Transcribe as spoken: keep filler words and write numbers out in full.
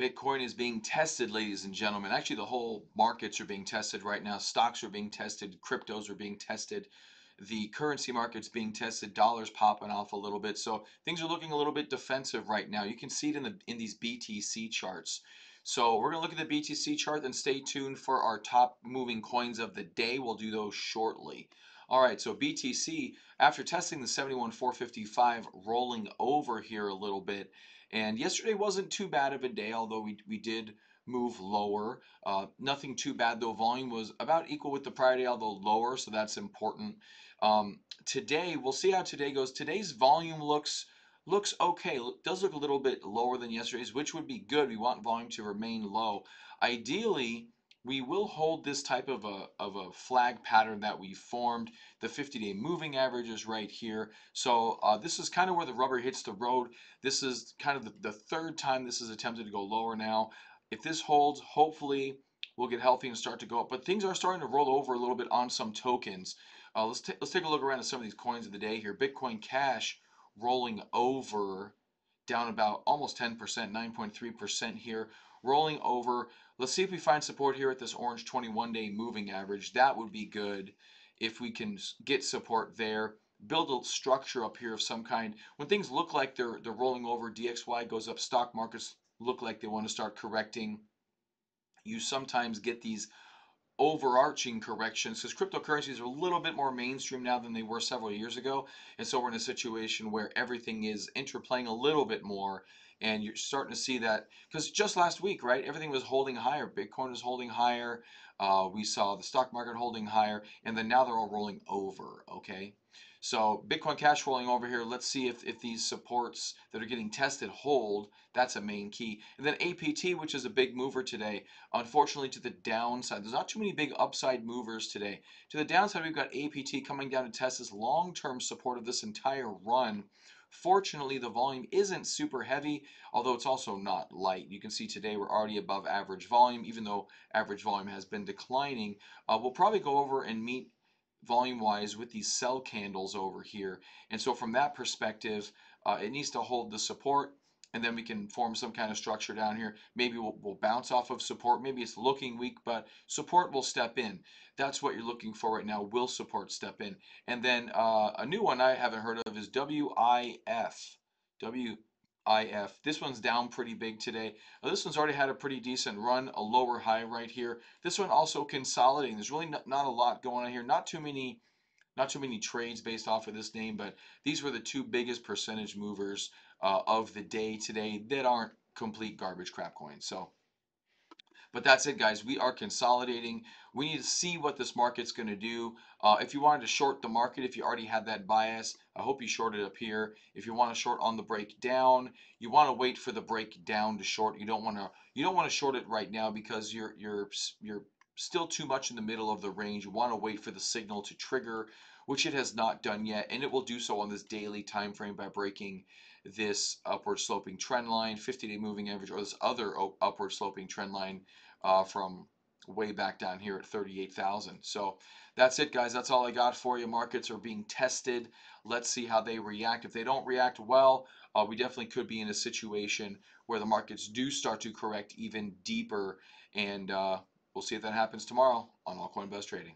Bitcoin is being tested, ladies and gentlemen. Actually, the whole markets are being tested right now. Stocks are being tested. Cryptos are being tested. The currency market's being tested. Dollar's popping off a little bit. So things are looking a little bit defensive right now. You can see it in the in these B T C charts. So we're going to look at the B T C chart, then stay tuned for our top moving coins of the day. We'll do those shortly. All right, so B T C, after testing the seventy-one four fifty-five, rolling over here a little bit. And yesterday wasn't too bad of a day, although we, we did move lower. Uh, nothing too bad, though. Volume was about equal with the prior day, although lower, so that's important. Um, today, we'll see how today goes. Today's volume looks... looks okay. It does look a little bit lower than yesterday's, which would be good. We want volume to remain low. Ideally, we will hold this type of a, of a flag pattern that we formed. The fifty-day moving average is right here. So uh, this is kind of where the rubber hits the road. This is kind of the, the third time this is attempted to go lower now. If this holds, hopefully we'll get healthy and start to go up. But things are starting to roll over a little bit on some tokens. Uh, let's, let's take a look around at some of these coins of the day here. Bitcoin Cash rolling over, down about almost ten percent, nine point three percent here, rolling over. Let's see if we find support here at this orange twenty-one day moving average. That would be good if we can get support there. Build a structure up here of some kind. When things look like they're, they're rolling over, D X Y goes up, stock markets look like they want to start correcting. You sometimes get these overarching corrections because cryptocurrencies are a little bit more mainstream now than they were several years ago, and so we're in a situation where everything is interplaying a little bit more, and you're starting to see that because just last week, right, everything was holding higher. Bitcoin was holding higher, uh, we saw the stock market holding higher, and then now they're all rolling over. Okay, so Bitcoin Cash rolling over here. Let's see if, if these supports that are getting tested hold. That's a main key. And then A P T, which is a big mover today, unfortunately to the downside. There's not too many big upside movers today. To the downside, we've got A P T coming down to test this long-term support of this entire run. Fortunately, the volume isn't super heavy, although it's also not light. You can see today we're already above average volume, even though average volume has been declining. Uh, we'll probably go over and meet volume wise with these sell candles over here, and so from that perspective uh, it needs to hold the support, and then we can form some kind of structure down here. Maybe we'll, we'll bounce off of support. Maybe it's looking weak, but support will step in. That's what you're looking for right now. Will support step in? And then uh, a new one I haven't heard of is W I F. W I F. This one's down pretty big today. Now, this one's already had a pretty decent run, a lower high right here. This one also consolidating. There's really not, not a lot going on here. Not too many, not too many trades based off of this name, but these were the two biggest percentage movers uh, of the day today that aren't complete garbage crap coins. So, but that's it, guys. We are consolidating. We need to see what this market's going to do. Uh, if you wanted to short the market, if you already had that bias, I hope you shorted up here. If you want to short on the breakdown, you want to wait for the breakdown to short. You don't want to you don't want to short it right now because you're you're you're still too much in the middle of the range. You want to wait for the signal to trigger, which it has not done yet, and it will do so on this daily time frame by breaking this upward sloping trend line, fifty-day moving average, or this other upward sloping trend line uh, from way back down here at thirty-eight thousand. So that's it, guys. That's all I got for you. Markets are being tested. Let's see how they react. If they don't react well, uh, we definitely could be in a situation where the markets do start to correct even deeper, and uh, we'll see if that happens tomorrow on Altcoin Buzz Trading.